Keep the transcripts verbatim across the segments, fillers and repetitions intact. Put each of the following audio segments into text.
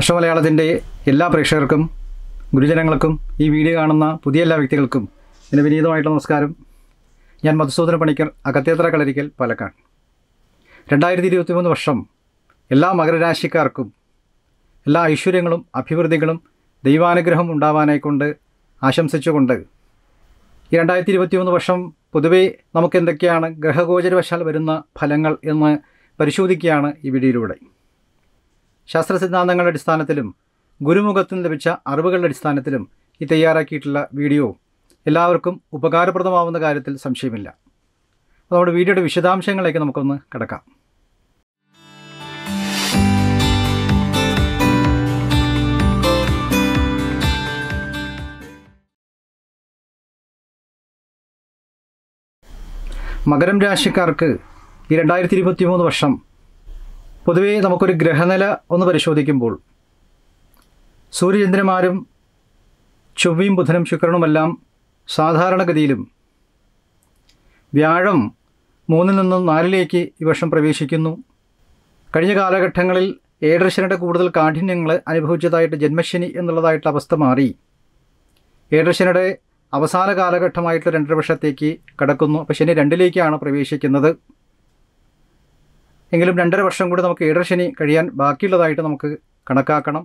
അശ്വമലയാളത്തിൻ്റെ എല്ലാ പ്രേക്ഷകർക്കും ഗുരുജനങ്ങൾക്കും ഈ വീഡിയോ കാണുന്ന പുതിയ എല്ലാ വ്യക്തികൾക്കും എൻ്റെ വിനീതമായിട്ടുള്ള നമസ്കാരം. ഞാൻ മധുസൂദന പണിക്കർ, അകത്തേത്തറ കളരിക്കൽ, പാലക്കാട്. രണ്ടായിരത്തി ഇരുപത്തി മൂന്ന് വർഷം എല്ലാ മകരരാശിക്കാർക്കും എല്ലാ ഐശ്വര്യങ്ങളും അഭിവൃദ്ധികളും ദൈവാനുഗ്രഹം ഉണ്ടാവാനായിക്കൊണ്ട് ആശംസിച്ചുകൊണ്ട് ഈ രണ്ടായിരത്തി ഇരുപത്തി മൂന്ന് വർഷം പൊതുവേ നമുക്കെന്തൊക്കെയാണ് ഗ്രഹഗോചരവശാൽ വരുന്ന ഫലങ്ങൾ എന്ന് പരിശോധിക്കുകയാണ് ഈ വീഡിയോയിലൂടെ. ശാസ്ത്ര സിദ്ധാന്തങ്ങളുടെ അടിസ്ഥാനത്തിലും ഗുരുമുഖത്തുനിന്ന് ലഭിച്ച അറിവുകളുടെ അടിസ്ഥാനത്തിലും ഈ തയ്യാറാക്കിയിട്ടുള്ള വീഡിയോ എല്ലാവർക്കും ഉപകാരപ്രദമാവുന്ന കാര്യത്തിൽ സംശയമില്ല. നമ്മുടെ വീഡിയോയുടെ വിശദാംശങ്ങളിലേക്ക് നമുക്കൊന്ന് കടക്കാം. മകരം രാശിക്കാർക്ക് ഈ രണ്ടായിരത്തി ഇരുപത്തി മൂന്ന് വർഷം പൊതുവേ നമുക്കൊരു ഗ്രഹനില ഒന്ന് പരിശോധിക്കുമ്പോൾ സൂര്യചന്ദ്രന്മാരും ചൊവ്വയും ബുധനും ശുക്രനുമെല്ലാം സാധാരണഗതിയിലും വ്യാഴം മൂന്നിൽ നിന്നും നാലിലേക്ക് ഈ വർഷം പ്രവേശിക്കുന്നു. കഴിഞ്ഞ കാലഘട്ടങ്ങളിൽ ഏഴരശനിയുടെ കൂടുതൽ കാഠിന്യങ്ങൾ അനുഭവിച്ചതായിട്ട് ജന്മശനി എന്നുള്ളതായിട്ട് അവസ്ഥ മാറി ഏഴരശനിയുടെ അവസാന കാലഘട്ടമായിട്ട് രണ്ടര വർഷത്തേക്ക് കടക്കുന്നു. അപ്പോൾ ശനി രണ്ടിലേക്കാണ് പ്രവേശിക്കുന്നത്. എങ്കിലും രണ്ടര വർഷം കൂടി നമുക്ക് ഏഴര ശനി കഴിയാൻ ബാക്കിയുള്ളതായിട്ട് നമുക്ക് കണക്കാക്കണം.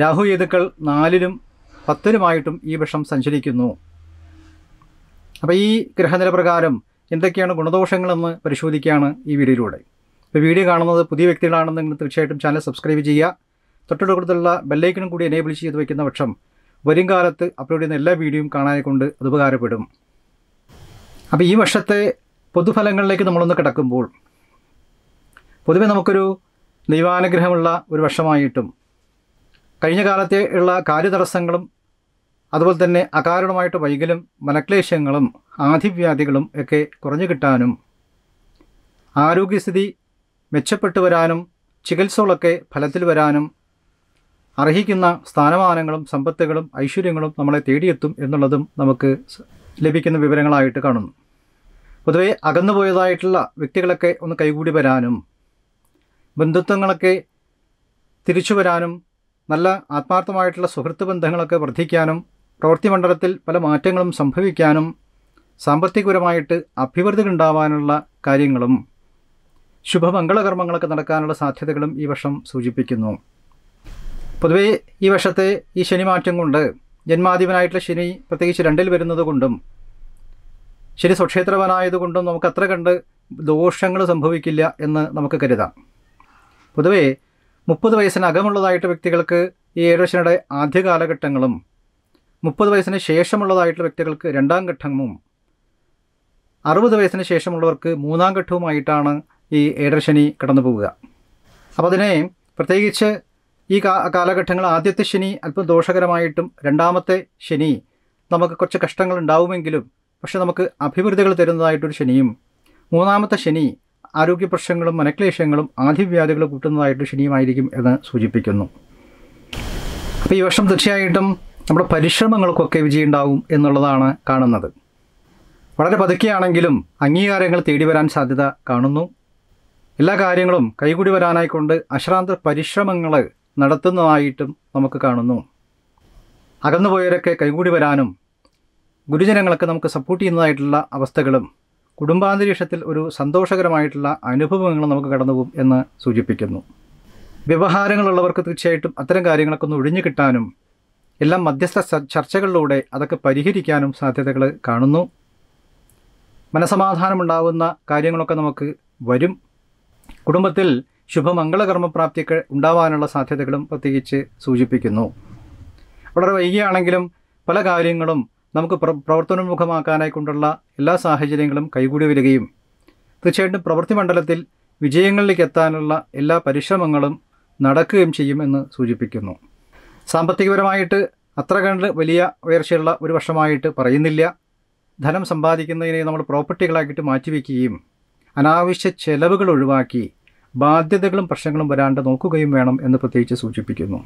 രാഹു കേതുക്കൾ നാലിലും പത്തിലുമായിട്ടും ഈ വർഷം സഞ്ചരിക്കുന്നു. അപ്പോൾ ഈ ഗ്രഹനില പ്രകാരം എന്തൊക്കെയാണ് ഗുണദോഷങ്ങളെന്ന് പരിശോധിക്കുകയാണ് ഈ വീഡിയോയിലൂടെ. ഇപ്പോൾ വീഡിയോ കാണുന്നത് പുതിയ വ്യക്തികളാണെന്നെങ്കിൽ തീർച്ചയായിട്ടും ചാനൽ സബ്സ്ക്രൈബ് ചെയ്യുക. തൊട്ടടുത്തുള്ള ബെല്ലൈക്കനും കൂടി എനേബിൾ ചെയ്ത് വയ്ക്കുന്ന പക്ഷം വരും കാലത്ത് അപ്ലോഡ് ചെയ്യുന്ന എല്ലാ വീഡിയോയും കാണാനെ കൊണ്ട് അത് ഉപകാരപ്പെടും. അപ്പോൾ ഈ വർഷത്തെ പൊതുഫലങ്ങളിലേക്ക് നമ്മളൊന്ന് കിടക്കുമ്പോൾ പൊതുവെ നമുക്കൊരു ദൈവാനുഗ്രഹമുള്ള ഒരു വർഷമായിട്ടും കഴിഞ്ഞ കാലത്തെ ഉള്ള കാര്യതടസ്സങ്ങളും അതുപോലെ തന്നെ അകാരണമായിട്ട് വൈകലും മനക്ലേശങ്ങളും ആധിവ്യാധികളും ഒക്കെ കുറഞ്ഞു കിട്ടാനും ആരോഗ്യസ്ഥിതി മെച്ചപ്പെട്ടു വരാനും ചികിത്സകളൊക്കെ ഫലത്തിൽ വരാനും അർഹിക്കുന്ന സ്ഥാനമാനങ്ങളും സമ്പത്തുകളും ഐശ്വര്യങ്ങളും നമ്മളെ തേടിയെത്തും എന്നുള്ളതും നമുക്ക് ലഭിക്കുന്ന വിവരങ്ങളായിട്ട് കാണുന്നു. പൊതുവെ അകന്നുപോയതായിട്ടുള്ള വ്യക്തികളൊക്കെ ഒന്ന് കൈകൂടി വരാനും ബന്ധുത്വങ്ങളൊക്കെ തിരിച്ചു വരാനും നല്ല ആത്മാർത്ഥമായിട്ടുള്ള സുഹൃത്ത് ബന്ധങ്ങളൊക്കെ വർദ്ധിക്കാനും പ്രവൃത്തി മണ്ഡലത്തിൽ പല മാറ്റങ്ങളും സംഭവിക്കാനും സാമ്പത്തികപരമായിട്ട് അഭിവൃദ്ധികൾ ഉണ്ടാവാനുള്ള കാര്യങ്ങളും ശുഭമംഗളകർമ്മങ്ങളൊക്കെ നടക്കാനുള്ള സാധ്യതകളും ഈ വർഷം സൂചിപ്പിക്കുന്നു. പൊതുവേ ഈ വർഷത്തെ ഈ ശനിമാറ്റം കൊണ്ട് ജന്മാധിപനായിട്ടുള്ള ശനി പ്രത്യേകിച്ച് രണ്ടിൽ വരുന്നത് കൊണ്ടും ശനി സ്വക്ഷേത്രവനായതുകൊണ്ടും നമുക്ക് അത്ര കണ്ട് ദോഷങ്ങൾ സംഭവിക്കില്ല എന്ന് നമുക്ക് കരുതാം. പൊതുവേ മുപ്പത് വയസ്സിനകമുള്ളതായിട്ട് വ്യക്തികൾക്ക് ഈ ഏഴരശനിയുടെ ആദ്യ കാലഘട്ടങ്ങളും മുപ്പത് വയസ്സിന് ശേഷമുള്ളതായിട്ടുള്ള വ്യക്തികൾക്ക് രണ്ടാം ഘട്ടവും അറുപത് വയസ്സിന് ശേഷമുള്ളവർക്ക് മൂന്നാം ഘട്ടവുമായിട്ടാണ് ഈ ഏഴരശനി കടന്നു പോവുക. അപ്പോൾ അതിനെ പ്രത്യേകിച്ച് ഈ കാലഘട്ടങ്ങൾ ആദ്യത്തെ ശനി അല്പം ദോഷകരമായിട്ടും രണ്ടാമത്തെ ശനി നമുക്ക് കുറച്ച് കഷ്ടങ്ങൾ ഉണ്ടാവുമെങ്കിലും പക്ഷേ നമുക്ക് അഭിവൃദ്ധികൾ തരുന്നതായിട്ടൊരു ശനിയും മൂന്നാമത്തെ ശനി ആരോഗ്യ പ്രശ്നങ്ങളും മനക്ലേശങ്ങളും ആധിവ്യാധികൾ കൂട്ടുന്നതായിട്ട് ശനിയുമായിരിക്കും എന്ന് സൂചിപ്പിക്കുന്നു. അപ്പോൾ ഈ വർഷം തീർച്ചയായിട്ടും നമ്മുടെ പരിശ്രമങ്ങൾക്കൊക്കെ വിജയം ഉണ്ടാവും എന്നുള്ളതാണ് കാണുന്നത്. വളരെ പതുക്കെയാണെങ്കിലും അംഗീകാരങ്ങൾ തേടി വരാൻ സാധ്യത കാണുന്നു. എല്ലാ കാര്യങ്ങളും കൈകൂടി വരാനായിക്കൊണ്ട് അശ്രാന്ത പരിശ്രമങ്ങൾ നടത്തുന്നതായിട്ടും നമുക്ക് കാണുന്നു. അകന്നുപോയവരൊക്കെ കൈകൂടി വരാനും ഗുരുജനങ്ങളൊക്കെ നമുക്ക് സപ്പോർട്ട് ചെയ്യുന്നതായിട്ടുള്ള അവസ്ഥകളും കുടുംബാന്തരീക്ഷത്തിൽ ഒരു സന്തോഷകരമായിട്ടുള്ള അനുഭവങ്ങളും നമുക്ക് കടന്നുപോകും എന്ന് സൂചിപ്പിക്കുന്നു. വ്യവഹാരങ്ങളുള്ളവർക്ക് തീർച്ചയായിട്ടും അത്തരം കാര്യങ്ങളൊക്കെ ഒന്ന് ഒഴിഞ്ഞു കിട്ടാനും എല്ലാം മധ്യസ്ഥ ചർച്ചകളിലൂടെ അതൊക്കെ പരിഹരിക്കാനും സാധ്യതകൾ കാണുന്നു. മനസമാധാനമുണ്ടാകുന്ന കാര്യങ്ങളൊക്കെ നമുക്ക് വരും. കുടുംബത്തിൽ ശുഭമംഗളകർമ്മപ്രാപ്തിക്ക് ഉണ്ടാവാനുള്ള സാധ്യതകളും പ്രത്യേകിച്ച് സൂചിപ്പിക്കുന്നു. വളരെ വൈകിയാണെങ്കിലും പല കാര്യങ്ങളും നമുക്ക് പ്ര പ്രവർത്തനോന്മുഖമാക്കാനായിക്കൊണ്ടുള്ള എല്ലാ സാഹചര്യങ്ങളും കൈകൂടി വരികയും തീർച്ചയായിട്ടും പ്രവൃത്തി മണ്ഡലത്തിൽ വിജയങ്ങളിലേക്ക് എത്താനുള്ള എല്ലാ പരിശ്രമങ്ങളും നടക്കുകയും ചെയ്യുമെന്ന് സൂചിപ്പിക്കുന്നു. സാമ്പത്തികപരമായിട്ട് അത്ര കണ്ട് വലിയ ഉയർച്ചയുള്ള ഒരു വർഷമായിട്ട് പറയുന്നില്ല. ധനം സമ്പാദിക്കുന്നതിനെ നമ്മൾ പ്രോപ്പർട്ടികളാക്കിയിട്ട് മാറ്റിവെക്കുകയും അനാവശ്യ ചെലവുകൾ ഒഴിവാക്കി ബാധ്യതകളും പ്രശ്നങ്ങളും വരാണ്ട് നോക്കുകയും വേണം എന്ന് പ്രത്യേകിച്ച് സൂചിപ്പിക്കുന്നു.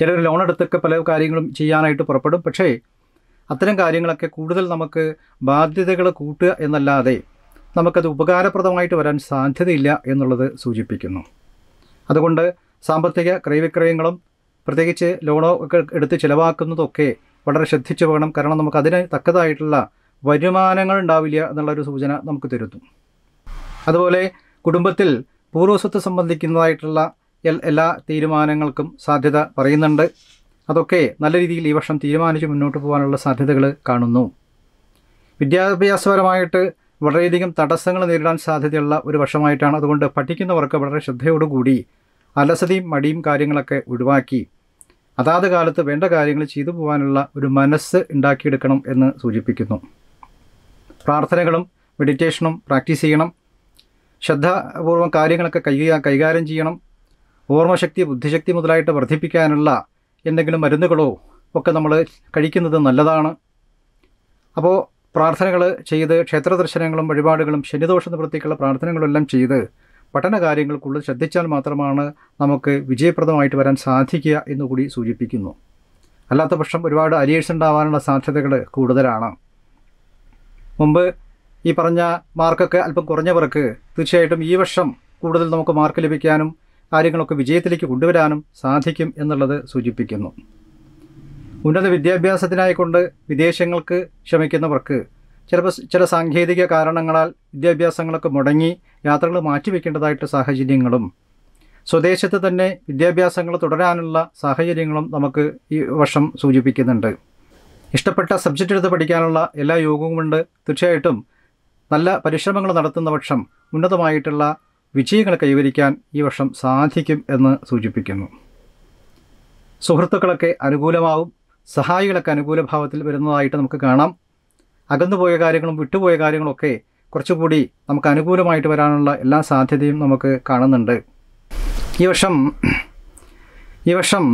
ചിലർ ലോണെടുത്തൊക്കെ പല കാര്യങ്ങളും ചെയ്യാനായിട്ട് പുറപ്പെടും. പക്ഷേ അത്തരം കാര്യങ്ങളൊക്കെ കൂടുതൽ നമുക്ക് ബാധ്യതകൾ കൂട്ടുക എന്നല്ലാതെ നമുക്കത് ഉപകാരപ്രദമായിട്ട് വരാൻ സാധ്യതയില്ല എന്നുള്ളത് സൂചിപ്പിക്കുന്നു. അതുകൊണ്ട് സാമ്പത്തിക ക്രയവിക്രയങ്ങളും പ്രത്യേകിച്ച് ലോണോ ഒക്കെ എടുത്ത് ചിലവാക്കുന്നതൊക്കെ വളരെ ശ്രദ്ധിച്ചു പോകണം. കാരണം നമുക്ക് അതിന് തക്കതായിട്ടുള്ള വരുമാനങ്ങൾ ഉണ്ടാവില്ല എന്നുള്ളൊരു സൂചന നമുക്ക് തരുന്നു. അതുപോലെ കുടുംബത്തിൽ പൂർവസ്വത്ത് സംബന്ധിക്കുന്നതായിട്ടുള്ള എല്ലാ തീരുമാനങ്ങൾക്കും സാധ്യത പറയുന്നുണ്ട്. അതൊക്കെ നല്ല രീതിയിൽ ഈ വർഷം തീരുമാനിച്ച് മുന്നോട്ട് പോകാനുള്ള സാധ്യതകൾ കാണുന്നു. വിദ്യാഭ്യാസപരമായിട്ട് വളരെയധികം തടസ്സങ്ങൾ നേരിടാൻ സാധ്യതയുള്ള ഒരു വർഷമായിട്ടാണ്. അതുകൊണ്ട് പഠിക്കുന്നവർക്ക് വളരെ ശ്രദ്ധയോടുകൂടി അലസതയും മടിയും കാര്യങ്ങളൊക്കെ ഒഴിവാക്കി അതാത് കാലത്ത് വേണ്ട കാര്യങ്ങൾ ചെയ്തു പോകാനുള്ള ഒരു മനസ്സ് ഉണ്ടാക്കിയെടുക്കണം എന്ന് സൂചിപ്പിക്കുന്നു. പ്രാർത്ഥനകളും മെഡിറ്റേഷനും പ്രാക്ടീസ് ചെയ്യണം. ശ്രദ്ധാപൂർവം കാര്യങ്ങളൊക്കെ കൈകാര്യം ചെയ്യണം. ഓർമ്മശക്തി, ബുദ്ധിശക്തി മുതലായിട്ട് വർദ്ധിപ്പിക്കാനുള്ള എന്തെങ്കിലും മരുന്നുകളോ ഒക്കെ നമ്മൾ കഴിക്കുന്നത് നല്ലതാണ്. അപ്പോൾ പ്രാർത്ഥനകൾ ചെയ്ത് ക്ഷേത്ര ദർശനങ്ങളും വഴിപാടുകളും ശനിദോഷ നിവൃത്തിക്കുള്ള പ്രാർത്ഥനകളെല്ലാം ചെയ്ത് പഠന കാര്യങ്ങൾക്കുള്ളിൽ ശ്രദ്ധിച്ചാൽ മാത്രമാണ് നമുക്ക് വിജയപ്രദമായിട്ട് വരാൻ സാധിക്കുക എന്നുകൂടി സൂചിപ്പിക്കുന്നു. അല്ലാത്ത പക്ഷം ഒരുപാട് അരിയേഴ്സ് ഉണ്ടാവാനുള്ള സാധ്യതകൾ കൂടുതലാണ്. മുമ്പ് ഈ പറഞ്ഞ മാർക്കൊക്കെ അല്പം കുറഞ്ഞവർക്ക് തീർച്ചയായിട്ടും ഈ വർഷം കൂടുതൽ നമുക്ക് മാർക്ക് ലഭിക്കാനും കാര്യങ്ങളൊക്കെ വിജയത്തിലേക്ക് കൊണ്ടുവരാനും സാധിക്കും എന്നുള്ളത് സൂചിപ്പിക്കുന്നു. ഉന്നത വിദ്യാഭ്യാസത്തിനായിക്കൊണ്ട് വിദേശങ്ങൾക്ക് ശ്രമിക്കുന്നവർക്ക് ചിലപ്പോൾ ചില സാങ്കേതിക കാരണങ്ങളാൽ വിദ്യാഭ്യാസങ്ങളൊക്കെ മുടങ്ങി യാത്രകൾ മാറ്റിവെക്കേണ്ടതായിട്ട് സാഹചര്യങ്ങളും സ്വദേശത്ത് തന്നെ വിദ്യാഭ്യാസങ്ങൾ തുടരാനുള്ള സാഹചര്യങ്ങളും നമുക്ക് ഈ വർഷം സൂചിപ്പിക്കുന്നുണ്ട്. ഇഷ്ടപ്പെട്ട സബ്ജക്റ്റ് എടുത്ത് പഠിക്കാനുള്ള എല്ലാ യോഗവുമുണ്ട്. തീർച്ചയായിട്ടും നല്ല പരിശ്രമങ്ങൾ നടത്തുന്ന പക്ഷം ഉന്നതമായിട്ടുള്ള വിജയങ്ങൾ കൈവരിക്കാൻ ഈ വർഷം സാധിക്കും എന്ന് സൂചിപ്പിക്കുന്നു. സുഹൃത്തുക്കളൊക്കെ അനുകൂലമാവും. സഹായികളൊക്കെ അനുകൂല ഭാവത്തിൽ വരുന്നതായിട്ട് നമുക്ക് കാണാം. അകന്നുപോയ കാര്യങ്ങളും വിട്ടുപോയ കാര്യങ്ങളൊക്കെ കുറച്ചുകൂടി നമുക്ക് അനുകൂലമായിട്ട് വരാനുള്ള എല്ലാ സാധ്യതയും നമുക്ക് കാണുന്നുണ്ട്. ഈ വർഷം ഈ വർഷം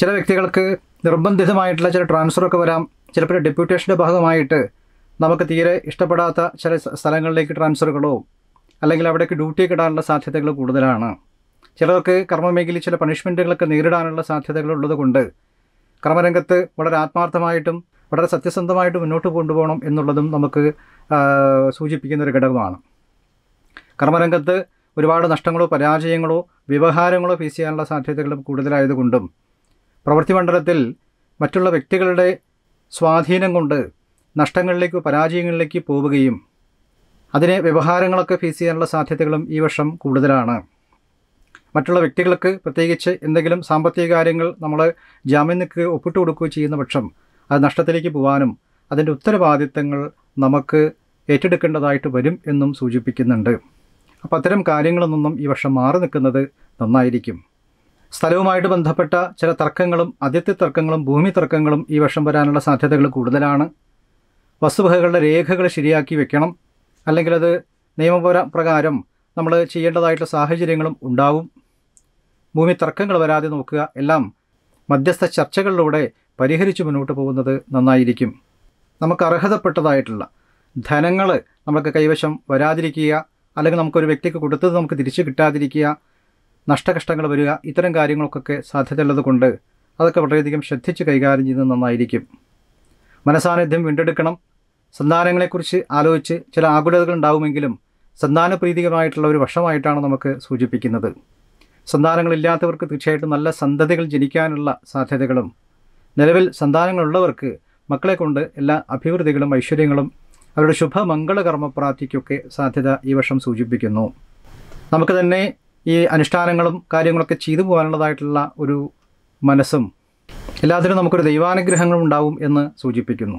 ചില വ്യക്തികൾക്ക് നിർബന്ധിതമായിട്ടുള്ള ചില ട്രാൻസ്ഫറൊക്കെ വരാം. ചിലപ്പോൾ ഡെപ്യൂട്ടേഷൻ്റെ ഭാഗമായിട്ട് നമുക്ക് തീരെ ഇഷ്ടപ്പെടാത്ത ചില സ്ഥലങ്ങളിലേക്ക് ട്രാൻസ്ഫറുകളോ അല്ലെങ്കിൽ അവിടേക്ക് ഡ്യൂട്ടിയൊക്കെ ഇടാനുള്ള സാധ്യതകൾ കൂടുതലാണ്. ചിലർക്ക് കർമ്മമേഖലയിൽ ചില പണിഷ്മെൻറ്റുകളൊക്കെ നേരിടാനുള്ള സാധ്യതകളുള്ളത് കൊണ്ട് കർമ്മരംഗത്ത് വളരെ ആത്മാർത്ഥമായിട്ടും വളരെ സത്യസന്ധമായിട്ട് മുന്നോട്ട് കൊണ്ടുപോകണം എന്നുള്ളതും നമുക്ക് സൂചിപ്പിക്കുന്നൊരു ഘടകമാണ്. കർമ്മരംഗത്ത് ഒരുപാട് നഷ്ടങ്ങളോ പരാജയങ്ങളോ വ്യവഹാരങ്ങളോ ഫേസ് ചെയ്യാനുള്ള സാധ്യതകളും കൂടുതലായതുകൊണ്ടും പ്രവൃത്തി മണ്ഡലത്തിൽ മറ്റുള്ള വ്യക്തികളുടെ സ്വാധീനം കൊണ്ട് നഷ്ടങ്ങളിലേക്കോ പരാജയങ്ങളിലേക്ക് പോവുകയും അതിനെ വ്യവഹാരങ്ങളൊക്കെ ഫേസ് ചെയ്യാനുള്ള സാധ്യതകളും ഈ വർഷം കൂടുതലാണ്. മറ്റുള്ള വ്യക്തികൾക്ക് പ്രത്യേകിച്ച് എന്തെങ്കിലും സാമ്പത്തിക കാര്യങ്ങൾ നമ്മൾ ജാമ്യം നിൽക്കുകയോ ഒപ്പിട്ട് കൊടുക്കുകയോ ചെയ്യുന്ന പക്ഷം അത് നഷ്ടത്തിലേക്ക് പോകാനും അതിൻ്റെ ഉത്തരവാദിത്തങ്ങൾ നമുക്ക് ഏറ്റെടുക്കേണ്ടതായിട്ട് വരും എന്നും സൂചിപ്പിക്കുന്നുണ്ട്. അപ്പോൾ അത്തരം കാര്യങ്ങളിൽ നിന്നും ഈ വർഷം മാറി നിൽക്കുന്നത് നന്നായിരിക്കും. സ്ഥലവുമായിട്ട് ബന്ധപ്പെട്ട ചില തർക്കങ്ങളും അതിർത്തി തർക്കങ്ങളും ഭൂമി തർക്കങ്ങളും ഈ വർഷം വരാനുള്ള സാധ്യതകൾ കൂടുതലാണ്. വസ്തുവകകളുടെ രേഖകൾ ശരിയാക്കി വെക്കണം. അല്ലെങ്കിൽ അത് നിയമപര പ്രകാരം നമ്മൾ ചെയ്യേണ്ടതായിട്ടുള്ള സാഹചര്യങ്ങളും ഉണ്ടാവും. ഭൂമി തർക്കങ്ങൾ വരാതെ നോക്കുക. എല്ലാം മധ്യസ്ഥ ചർച്ചകളിലൂടെ പരിഹരിച്ച് മുന്നോട്ട് പോകുന്നത് നന്നായിരിക്കും. നമുക്ക് അർഹതപ്പെട്ടതായിട്ടുള്ള ധനങ്ങൾ നമുക്ക് കൈവശം വരാതിരിക്കുക, അല്ലെങ്കിൽ നമുക്കൊരു വ്യക്തിക്ക് കൊടുത്തത് നമുക്ക് തിരിച്ചു കിട്ടാതിരിക്കുക, നഷ്ടകഷ്ടങ്ങൾ വരിക, ഇത്തരം കാര്യങ്ങൾക്കൊക്കെ സാധ്യതയുള്ളത് കൊണ്ട് അതൊക്കെ വളരെയധികം ശ്രദ്ധിച്ച് കൈകാര്യം ചെയ്യുന്നത് നന്നായിരിക്കും. മനസാന്നിധ്യം വീണ്ടെടുക്കണം. സന്താനങ്ങളെക്കുറിച്ച് ആലോചിച്ച് ചില ആകുലതകൾ ഉണ്ടാവുമെങ്കിലും സന്താനപ്രീതികമായിട്ടുള്ള ഒരു വർഷമായിട്ടാണ് നമുക്ക് സൂചിപ്പിക്കുന്നത്. സന്താനങ്ങളില്ലാത്തവർക്ക് തീർച്ചയായിട്ടും നല്ല സന്തതികൾ ജനിക്കാനുള്ള സാധ്യതകളും നിലവിൽ സന്താനങ്ങളുള്ളവർക്ക് മക്കളെ കൊണ്ട് എല്ലാ അഭിവൃദ്ധികളും ഐശ്വര്യങ്ങളും അവരുടെ ശുഭമംഗളകർമ്മപ്രാപ്തിക്കൊക്കെ സാധ്യത ഈ വർഷം സൂചിപ്പിക്കുന്നു. നമുക്ക് തന്നെ ഈ അനുഷ്ഠാനങ്ങളും കാര്യങ്ങളൊക്കെ ചെയ്തു പോകാനുള്ളതായിട്ടുള്ള ഒരു മനസ്സും എല്ലാത്തിനും നമുക്കൊരു ദൈവാനുഗ്രഹങ്ങളുണ്ടാവും എന്ന് സൂചിപ്പിക്കുന്നു.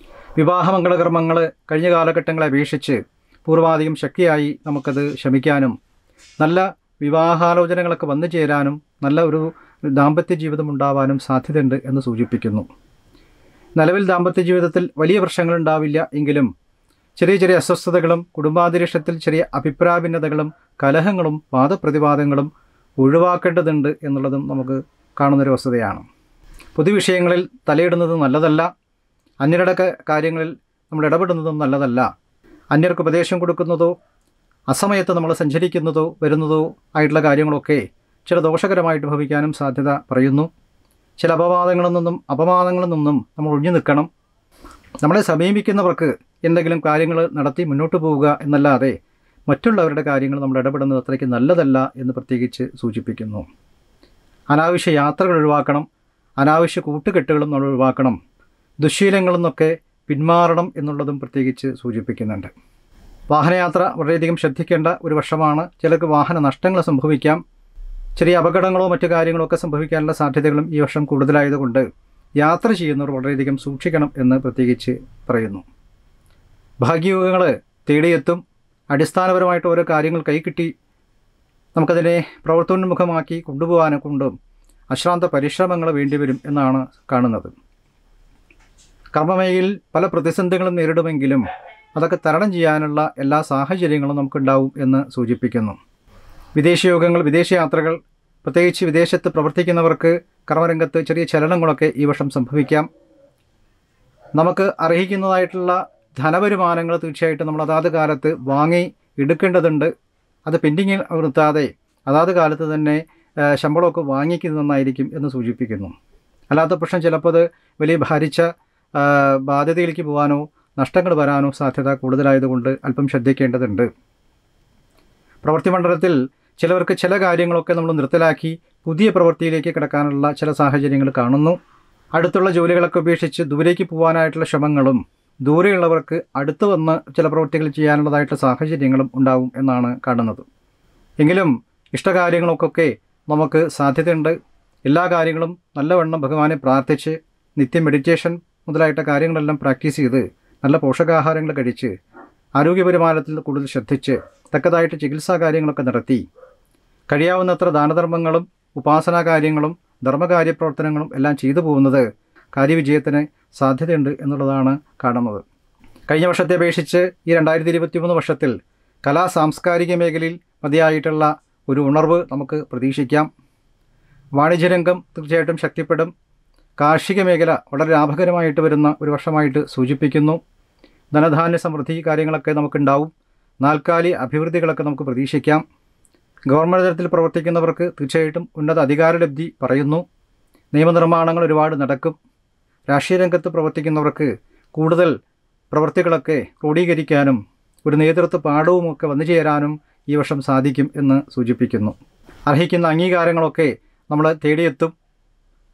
വിവാഹമംഗളകർമ്മങ്ങൾ കഴിഞ്ഞ കാലഘട്ടങ്ങളെ അപേക്ഷിച്ച് പൂർവാധികം ശക്തിയായി നമുക്കത് ശ്രമിക്കാനും നല്ല വിവാഹാലോചനകളൊക്കെ വന്നു ചേരാനും നല്ല ഒരു ദാമ്പത്യ ജീവിതം ഉണ്ടാവാനും സാധ്യതയുണ്ട് എന്ന് സൂചിപ്പിക്കുന്നു. നിലവിൽ ദാമ്പത്യ ജീവിതത്തിൽ വലിയ പ്രശ്നങ്ങളുണ്ടാവില്ല എങ്കിലും ചെറിയ ചെറിയ അസ്വസ്ഥതകളും കുടുംബാന്തരീക്ഷത്തിൽ ചെറിയ അഭിപ്രായ ഭിന്നതകളും കലഹങ്ങളും വാദപ്രതിവാദങ്ങളും ഒഴിവാക്കേണ്ടതുണ്ട് എന്നുള്ളതും നമുക്ക് കാണുന്നൊരു വസ്തുതയാണ്. പൊതുവിഷയങ്ങളിൽ തലയിടുന്നത് നല്ലതല്ല, അന്യരുടെ കാര്യങ്ങളിൽ നമ്മൾ ഇടപെടുന്നതും നല്ലതല്ല. അന്യർക്ക് ഉപദേശം കൊടുക്കുന്നതോ അസമയത്ത് നമ്മൾ സഞ്ചരിക്കുന്നതോ വരുന്നതോ ആയിട്ടുള്ള കാര്യങ്ങളൊക്കെ ചില ദോഷകരമായിട്ട് ഭവിക്കാനും സാധ്യത പറയുന്നു. ചില അപവാദങ്ങളിൽ നിന്നും അപവാദങ്ങളിൽ നിന്നും നമ്മൾ ഒഴിഞ്ഞു നിൽക്കണം. നമ്മളെ സമീപിക്കുന്നവർക്ക് എന്തെങ്കിലും കാര്യങ്ങൾ നടത്തി മുന്നോട്ട് പോവുക എന്നല്ലാതെ മറ്റുള്ളവരുടെ കാര്യങ്ങൾ നമ്മൾ ഇടപെടുന്നത് അത്രയ്ക്ക് നല്ലതല്ല എന്ന് പ്രത്യേകിച്ച് സൂചിപ്പിക്കുന്നു. അനാവശ്യ യാത്രകൾ ഒഴിവാക്കണം, അനാവശ്യ കൂട്ടുകെട്ടുകളും നമ്മൾ ഒഴിവാക്കണം, ദുശ്ശീലങ്ങളിൽ നിന്നൊക്കെ പിന്മാറണം എന്നുള്ളതും പ്രത്യേകിച്ച് സൂചിപ്പിക്കുന്നുണ്ട്. വാഹനയാത്ര വളരെയധികം ശ്രദ്ധിക്കേണ്ട ഒരു വശമാണ്. ചിലർക്ക് വാഹന നഷ്ടങ്ങൾ സംഭവിക്കാം, ചെറിയ അപകടങ്ങളോ മറ്റു കാര്യങ്ങളോ ഒക്കെ സംഭവിക്കാനുള്ള സാധ്യതകളും ഈ വർഷം കൂടുതലായതുകൊണ്ട് യാത്ര ചെയ്യുന്നവർ വളരെയധികം സൂക്ഷിക്കണം എന്ന് പ്രത്യേകിച്ച് പറയുന്നു. ഭാഗ്യയോഗങ്ങൾ തേടിയെത്തും. അടിസ്ഥാനപരമായിട്ട് ഓരോ കാര്യങ്ങൾ കൈക്കിട്ടി നമുക്കതിനെ പ്രവർത്തനോന്മുഖമാക്കി കൊണ്ടുപോകാനെ കൊണ്ടും അശ്രാന്ത പരിശ്രമങ്ങൾ വേണ്ടിവരും എന്നാണ് കാണുന്നത്. കർമ്മമേഖലയിൽ പല പ്രതിസന്ധികളും നേരിടുമെങ്കിലും അതൊക്കെ തരണം ചെയ്യാനുള്ള എല്ലാ സാഹചര്യങ്ങളും നമുക്കുണ്ടാവും എന്ന് സൂചിപ്പിക്കുന്നു. വിദേശയോഗങ്ങൾ, വിദേശയാത്രകൾ, പ്രത്യേകിച്ച് വിദേശത്ത് പ്രവർത്തിക്കുന്നവർക്ക് കർമ്മരംഗത്ത് ചെറിയ ചലനങ്ങളൊക്കെ ഈ വർഷം സംഭവിക്കാം. നമുക്ക് അർഹിക്കുന്നതായിട്ടുള്ള ധനവരുമാനങ്ങൾ തീർച്ചയായിട്ടും നമ്മൾ അതാത് കാലത്ത് വാങ്ങി എടുക്കേണ്ടതുണ്ട്. അത് പെൻഡിങ്ങിൽ നിർത്താതെ അതാത് കാലത്ത് തന്നെ ശമ്പളമൊക്കെ വാങ്ങിക്കുന്നതെന്നായിരിക്കും എന്ന് സൂചിപ്പിക്കുന്നു. അല്ലാത്ത പക്ഷം ചിലപ്പോൾ അത് വലിയ ഭാരിച്ച ബാധ്യതയിലേക്ക് പോകാനോ നഷ്ടങ്ങൾ വരാനോ സാധ്യത കൂടുതലായതുകൊണ്ട് അല്പം ശ്രദ്ധിക്കേണ്ടതുണ്ട്. പ്രവൃത്തി മണ്ഡലത്തിൽ ചിലവർക്ക് ചില കാര്യങ്ങളൊക്കെ നമ്മൾ നിർത്തലാക്കി പുതിയ പ്രവൃത്തിയിലേക്ക് കിടക്കാനുള്ള ചില സാഹചര്യങ്ങൾ കാണുന്നു. അടുത്തുള്ള ജോലികളൊക്കെ ഉപേക്ഷിച്ച് ദൂരേക്ക് പോകാനായിട്ടുള്ള ശ്രമങ്ങളും ദൂരെയുള്ളവർക്ക് അടുത്ത് വന്ന് ചില പ്രവൃത്തികൾ ചെയ്യാനുള്ളതായിട്ടുള്ള സാഹചര്യങ്ങളും ഉണ്ടാവും എന്നാണ് കാണുന്നത്. എങ്കിലും ഇഷ്ടകാര്യങ്ങൾക്കൊക്കെ നമുക്ക് സാധ്യതയുണ്ട്. എല്ലാ കാര്യങ്ങളും നല്ലവണ്ണം ഭഗവാനെ പ്രാർത്ഥിച്ച് നിത്യ മെഡിറ്റേഷൻ മുതലായിട്ട് കാര്യങ്ങളെല്ലാം പ്രാക്ടീസ് ചെയ്ത് നല്ല പോഷകാഹാരങ്ങൾ കഴിച്ച് ആരോഗ്യപരിപാലനത്തിൽ കൂടുതൽ ശ്രദ്ധിച്ച് തക്കതായിട്ട് ചികിത്സാ കാര്യങ്ങളൊക്കെ നടത്തി കഴിയാവുന്നത്ര ദാനധർമ്മങ്ങളും ഉപാസനാ കാര്യങ്ങളും ധർമ്മകാര്യ പ്രവർത്തനങ്ങളും എല്ലാം ചെയ്തു പോകുന്നത് കാര്യവിജയത്തിന് സാധ്യതയുണ്ട് എന്നുള്ളതാണ് കാണുന്നത്. കഴിഞ്ഞ വർഷത്തെ അപേക്ഷിച്ച് ഈ രണ്ടായിരത്തി ഇരുപത്തി മൂന്ന് വർഷത്തിൽ കലാ സാംസ്കാരിക മേഖലയിൽ മതിയായിട്ടുള്ള ഒരു ഉണർവ് നമുക്ക് പ്രതീക്ഷിക്കാം. വാണിജ്യരംഗം തീർച്ചയായിട്ടും ശക്തിപ്പെടും. കാർഷിക മേഖല വളരെ ലാഭകരമായിട്ട് വരുന്ന ഒരു വർഷമായിട്ട് സൂചിപ്പിക്കുന്നു. ധനധാന്യ സമൃദ്ധി കാര്യങ്ങളൊക്കെ നമുക്കുണ്ടാവും. നാൽക്കാലി അഭിവൃദ്ധികളൊക്കെ നമുക്ക് പ്രതീക്ഷിക്കാം. ഗവൺമെൻറ് തലത്തിൽ പ്രവർത്തിക്കുന്നവർക്ക് തീർച്ചയായിട്ടും ഉന്നത അധികാരലബ്ധി പറയുന്നു. നിയമനിർമ്മാണങ്ങൾ ഒരുപാട് നടക്കും. രാഷ്ട്രീയ രംഗത്ത് പ്രവർത്തിക്കുന്നവർക്ക് കൂടുതൽ പ്രവൃത്തികളൊക്കെ ക്രോഡീകരിക്കാനും ഒരു നേതൃത്വ പാഠവുമൊക്കെ വന്നു ചേരാനും ഈ വർഷം സാധിക്കും എന്ന് സൂചിപ്പിക്കുന്നു. അർഹിക്കുന്ന അംഗീകാരങ്ങളൊക്കെ നമ്മൾ തേടിയെത്തും.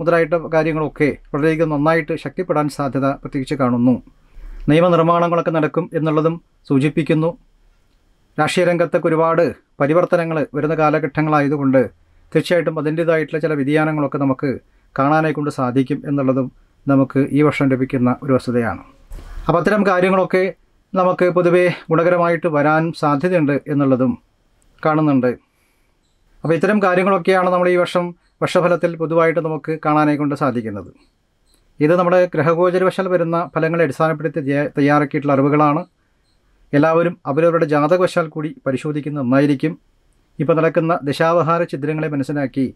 മുതലായിട്ട് കാര്യങ്ങളൊക്കെ വളരെയധികം നന്നായിട്ട് ശക്തിപ്പെടാൻ സാധ്യത പ്രത്യേകിച്ച് കാണുന്നു. നിയമനിർമ്മാണങ്ങളൊക്കെ നടക്കും എന്നുള്ളതും സൂചിപ്പിക്കുന്നു. രാഷ്ട്രീയ രംഗത്തൊക്കെ ഒരുപാട് പരിവർത്തനങ്ങൾ വരുന്ന കാലഘട്ടങ്ങളായതുകൊണ്ട് തീർച്ചയായിട്ടും അതിൻ്റേതായിട്ടുള്ള ചില വ്യതിയാനങ്ങളൊക്കെ നമുക്ക് കാണാനായി കൊണ്ട് സാധിക്കും എന്നുള്ളതും നമുക്ക് ഈ വർഷം ലഭിക്കുന്ന ഒരു വസ്തുതയാണ്. അപ്പോൾ അത്തരം കാര്യങ്ങളൊക്കെ നമുക്ക് പൊതുവേ ഗുണകരമായിട്ട് വരാൻ സാധ്യതയുണ്ട് എന്നുള്ളതും കാണുന്നുണ്ട്. അപ്പോൾ ഇത്തരം കാര്യങ്ങളൊക്കെയാണ് നമ്മൾ ഈ വർഷം വർഷഫലത്തിൽ പൊതുവായിട്ട് നമുക്ക് കാണാനായി കൊണ്ട് സാധിക്കുന്നത്. ഇത് നമ്മുടെ ഗ്രഹഗോചരവശാൽ വരുന്ന ഫലങ്ങളെ അടിസ്ഥാനപ്പെടുത്തി തയ്യാറാക്കിയിട്ടുള്ള അറിവുകളാണ്. എല്ലാവരും അവരവരുടെ ജാതകവശാൽ കൂടി പരിശോധിക്കുന്ന നന്നായിരിക്കും. ഇപ്പോൾ നടക്കുന്ന ദശാവഹാര ചിത്രങ്ങളെ മനസ്സിലാക്കി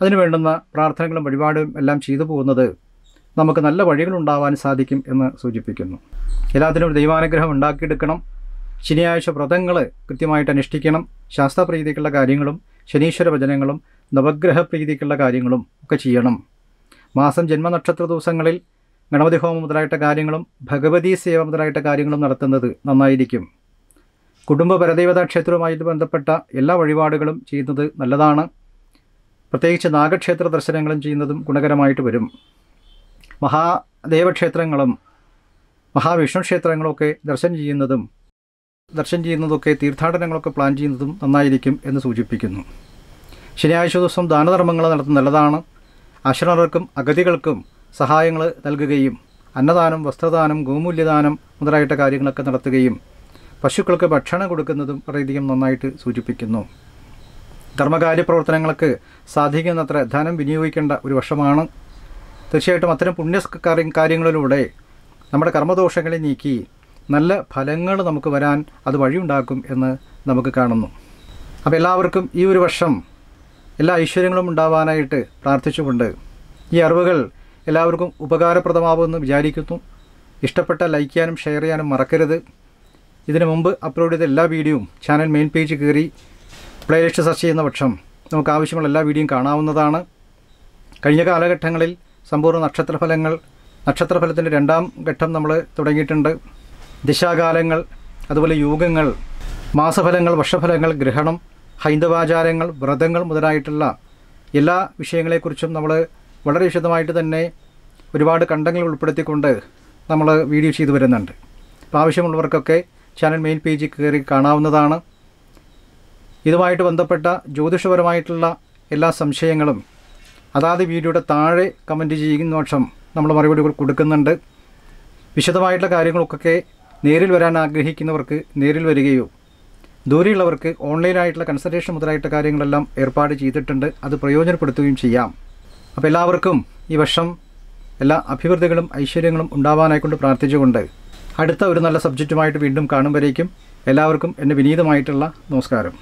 അതിനു വേണ്ടുന്ന പ്രാർത്ഥനകളും വഴിപാടും എല്ലാം ചെയ്തു പോകുന്നത് നമുക്ക് നല്ല വഴികളുണ്ടാവാൻ സാധിക്കും എന്ന് സൂചിപ്പിക്കുന്നു. എല്ലാത്തിനും ഒരു ദൈവാനുഗ്രഹം ഉണ്ടാക്കിയെടുക്കണം. ശനിയാഴ്ച വ്രതങ്ങൾ കൃത്യമായിട്ട് അനുഷ്ഠിക്കണം. ശാസ്ത്രപ്രീതിക്കുള്ള കാര്യങ്ങളും ശനീശ്വര വചനങ്ങളും നവഗ്രഹപ്രീതിക്കുള്ള കാര്യങ്ങളും ഒക്കെ ചെയ്യണം. മാസം ജന്മനക്ഷത്ര ദിവസങ്ങളിൽ ഗണപതി ഹോമം മുതലായിട്ട കാര്യങ്ങളും ഭഗവതി സേവ മുതലായിട്ട കാര്യങ്ങളും നടത്തുന്നത് നന്നായിരിക്കും. കുടുംബ പരദേവതാ ക്ഷേത്രവുമായിട്ട് ബന്ധപ്പെട്ട എല്ലാ വഴിപാടുകളും ചെയ്യുന്നത് നല്ലതാണ്. പ്രത്യേകിച്ച് നാഗക്ഷേത്ര ദർശനങ്ങളും ചെയ്യുന്നതും ഗുണകരമായിട്ട് വരും. മഹാദേവക്ഷേത്രങ്ങളും മഹാവിഷ്ണു ക്ഷേത്രങ്ങളുമൊക്കെ ദർശനം ചെയ്യുന്നതും ദർശനം ചെയ്യുന്നതൊക്കെ തീർത്ഥാടനങ്ങളൊക്കെ പ്ലാൻ ചെയ്യുന്നതും നന്നായിരിക്കും എന്ന് സൂചിപ്പിക്കുന്നു. ശനിയാഴ്ച ദിവസം ദാനധർമ്മങ്ങൾ നടത്തുന്നത് നല്ലതാണ്. അശരണർക്കും അഗതികൾക്കും സഹായങ്ങൾ നൽകുകയും അന്നദാനം, വസ്ത്രദാനം, ഗോമൂല്യദാനം മുതലായിട്ട കാര്യങ്ങളൊക്കെ നടത്തുകയും പശുക്കൾക്ക് ഭക്ഷണം കൊടുക്കുന്നതും വളരെയധികം നന്നായിട്ട് സൂചിപ്പിക്കുന്നു. ധർമ്മകാര്യ പ്രവർത്തനങ്ങൾക്ക് സാധിക്കുന്നത്ര ധനം വിനിയോഗിക്കേണ്ട ഒരു വർഷമാണ്. തീർച്ചയായിട്ടും അത്തരം പുണ്യ കാര്യങ്ങളിലൂടെ നമ്മുടെ കർമ്മദോഷങ്ങളെ നീക്കി നല്ല ഫലങ്ങൾ നമുക്ക് വരാൻ അത് വഴിയുണ്ടാക്കും എന്ന് നമുക്ക് കാണുന്നു. അപ്പോൾ എല്ലാവർക്കും ഈ ഒരു വർഷം എല്ലാ ഐശ്വര്യങ്ങളും ഉണ്ടാവാനായിട്ട് പ്രാർത്ഥിച്ചുകൊണ്ട് ഈ അറിവുകൾ എല്ലാവർക്കും ഉപകാരപ്രദമാവുമെന്ന് വിചാരിക്കുന്നു. ഇഷ്ടപ്പെട്ട ലൈക്ക് ചെയ്യാനും ഷെയർ ചെയ്യാനും മറക്കരുത്. ഇതിനു മുമ്പ് അപ്ലോഡ് ചെയ്ത എല്ലാ വീഡിയോയും ചാനൽ മെയിൻ പേജ് കയറി പ്ലേലിസ്റ്റ് സെർച്ച് ചെയ്യുന്ന പക്ഷം നമുക്ക് ആവശ്യമുള്ള എല്ലാ വീഡിയോയും കാണാവുന്നതാണ്. കഴിഞ്ഞ കാലഘട്ടങ്ങളിൽ സമ്പൂർണ്ണ നക്ഷത്രഫലങ്ങൾ, നക്ഷത്രഫലത്തിൻ്റെ രണ്ടാം ഘട്ടം നമ്മൾ തുടങ്ങിയിട്ടുണ്ട്. ദിശാകാലങ്ങൾ, അതുപോലെ യോഗങ്ങൾ, മാസഫലങ്ങൾ, വർഷഫലങ്ങൾ, ഗ്രഹണം, ഹൈന്ദവാചാരങ്ങൾ, വ്രതങ്ങൾ മുതലായിട്ടുള്ള എല്ലാ വിഷയങ്ങളെക്കുറിച്ചും നമ്മൾ വളരെ വിശദമായിട്ട് തന്നെ ഒരുപാട് കണ്ടങ്ങൾ ഉൾപ്പെടുത്തിക്കൊണ്ട് നമ്മൾ വീഡിയോ ചെയ്തു വരുന്നുണ്ട്. അപ്പോൾ ആവശ്യമുള്ളവർക്കൊക്കെ ചാനൽ മെയിൻ പേജിൽ കയറി കാണാവുന്നതാണ്. ഇതുമായിട്ട് ബന്ധപ്പെട്ട ജ്യോതിഷപരമായിട്ടുള്ള എല്ലാ സംശയങ്ങളും അതാത് വീഡിയോയുടെ താഴെ കമൻറ്റ് ചെയ്യുന്ന പക്ഷം നമ്മൾ മറുപടികൾ കൊടുക്കുന്നുണ്ട്. വിശദമായിട്ടുള്ള കാര്യങ്ങളൊക്കെ നേരിൽ വരാൻ ആഗ്രഹിക്കുന്നവർക്ക് നേരിൽ വരികയോ ദൂരെയുള്ളവർക്ക് ഓൺലൈനായിട്ടുള്ള കൺസൾട്ടേഷൻ മുതലായിട്ടുള്ള കാര്യങ്ങളെല്ലാം ഏർപ്പാട് ചെയ്തിട്ടുണ്ട്. അത് പ്രയോജനപ്പെടുത്തുകയും ചെയ്യാം. അപ്പോൾ എല്ലാവർക്കും ഈ വർഷം എല്ലാ അഭിവൃദ്ധികളും ഐശ്വര്യങ്ങളും ഉണ്ടാവാനായിക്കൊണ്ട് പ്രാർത്ഥിച്ചുകൊണ്ട് അടുത്ത ഒരു നല്ല സബ്ജക്റ്റുമായിട്ട് വീണ്ടും കാണുമ്പോഴേക്കും എല്ലാവർക്കും എൻ്റെ വിനീതമായിട്ടുള്ള നമസ്കാരം.